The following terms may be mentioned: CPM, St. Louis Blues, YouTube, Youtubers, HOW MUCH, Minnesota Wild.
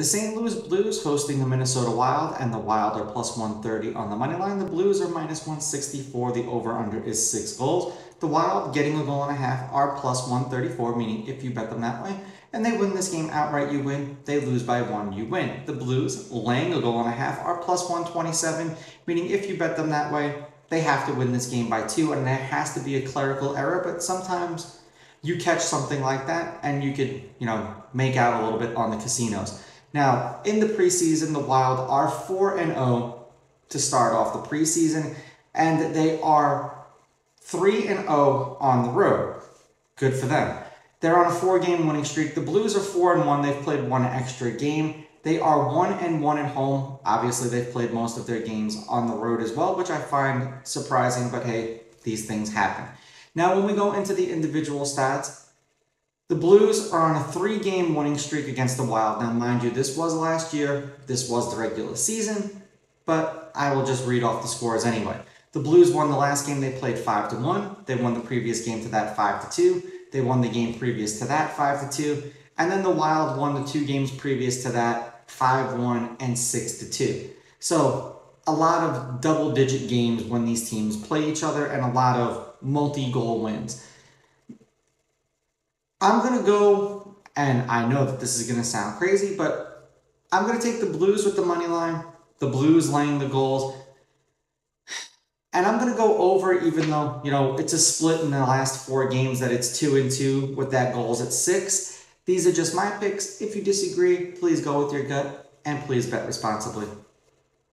The St. Louis Blues hosting the Minnesota Wild, and the Wild are +130 on the money line. The Blues are -164. The over-under is 6 goals. The Wild, getting a goal and a half, are +134, meaning if you bet them that way and they win this game outright, you win. They lose by 1, you win. The Blues, laying a goal and a half, are +127, meaning if you bet them that way, they have to win this game by 2, and there has to be a clerical error, but sometimes you catch something like that and you could, make out a little bit on the casinos. Now, in the preseason, the Wild are 4-0 to start off the preseason, and they are 3-0 on the road. Good for them. They're on a 4-game winning streak. The Blues are 4-1. They've played 1 extra game. They are 1-1 at home. Obviously, they've played most of their games on the road as well, which I find surprising, but hey, these things happen. Now, when we go into the individual stats, the Blues are on a 3-game winning streak against the Wild. Now, mind you, this was last year. This was the regular season, but I will just read off the scores anyway. The Blues won the last game they played 5-1. They won the previous game to that 5-2. They won the game previous to that 5-2. And then the Wild won the 2 games previous to that 5-1 and 6-2. So a lot of double-digit games when these teams play each other, and a lot of multi-goal wins. I'm going to go, and I know that this is going to sound crazy, but I'm going to take the Blues with the money line, the Blues laying the goals, and I'm going to go over, even though, it's a split in the last 4 games that it's 2-2 with that goals at 6. These are just my picks. If you disagree, please go with your gut, and please bet responsibly.